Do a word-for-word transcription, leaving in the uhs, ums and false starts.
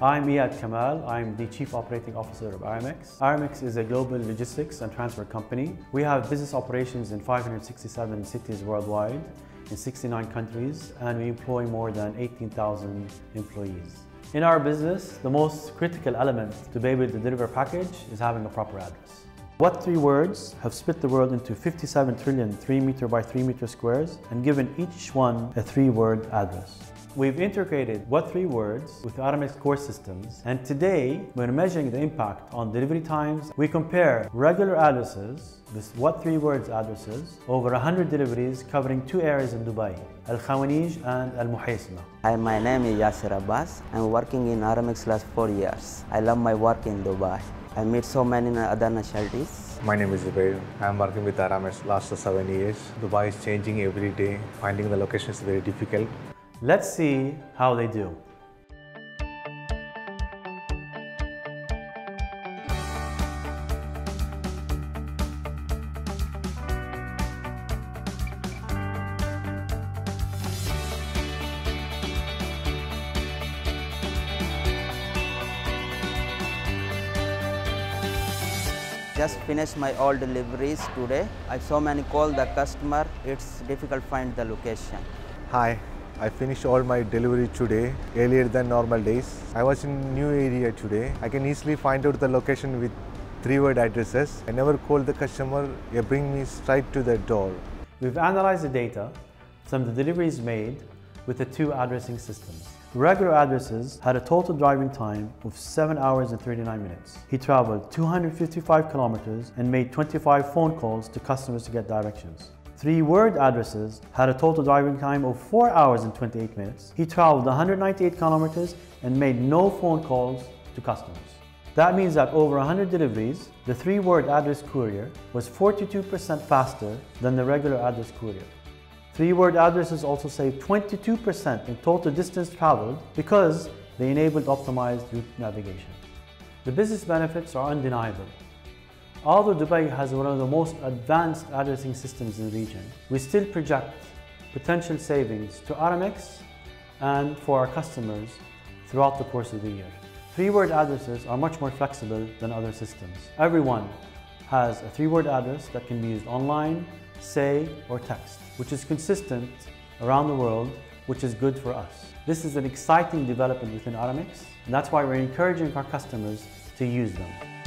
I'm Iyad Kamal. I'm the Chief Operating Officer of I R M X. I R M X is a global logistics and transfer company. We have business operations in five hundred sixty-seven cities worldwide, in sixty-nine countries, and we employ more than eighteen thousand employees. In our business, the most critical element to be able to deliver a package is having a proper address. What three words have split the world into fifty-seven trillion three meter by three meter squares and given each one a three word address. We've integrated What three words with Aramex core systems, and today when measuring the impact on delivery times, we compare regular addresses with What three words addresses over one hundred deliveries covering two areas in Dubai, Al-Khawanej and Al-Muhaisna. Hi, my name is Yasir Abbas. I'm working in Aramex last four years. I love my work in Dubai. I meet so many other nationalities. My name is Zubair. I'm working with Aramex last seven years. Dubai is changing every day. Finding the location is very difficult. Let's see how they do. Just finished my all deliveries today. I so many call the customer. It's difficult to find the location. Hi. I finished all my delivery today, earlier than normal days. I was in new area today. I can easily find out the location with three word addresses. I never called the customer, they bring me straight to the door. We've analyzed the data from the deliveries made with the two addressing systems. Regular addresses had a total driving time of seven hours and thirty-nine minutes. He traveled two hundred fifty-five kilometers and made twenty-five phone calls to customers to get directions. Three word addresses had a total driving time of four hours and twenty-eight minutes. He traveled one hundred ninety-eight kilometers and made no phone calls to customers. That means that over one hundred deliveries, the three word address courier was forty-two percent faster than the regular address courier. Three word addresses also saved twenty-two percent in total distance traveled because they enabled optimized route navigation. The business benefits are undeniable. Although Dubai has one of the most advanced addressing systems in the region, we still project potential savings to Aramex and for our customers throughout the course of the year. Three word addresses are much more flexible than other systems. Everyone has a three word address that can be used online, say, or text, which is consistent around the world, which is good for us. This is an exciting development within Aramex, and that's why we're encouraging our customers to use them.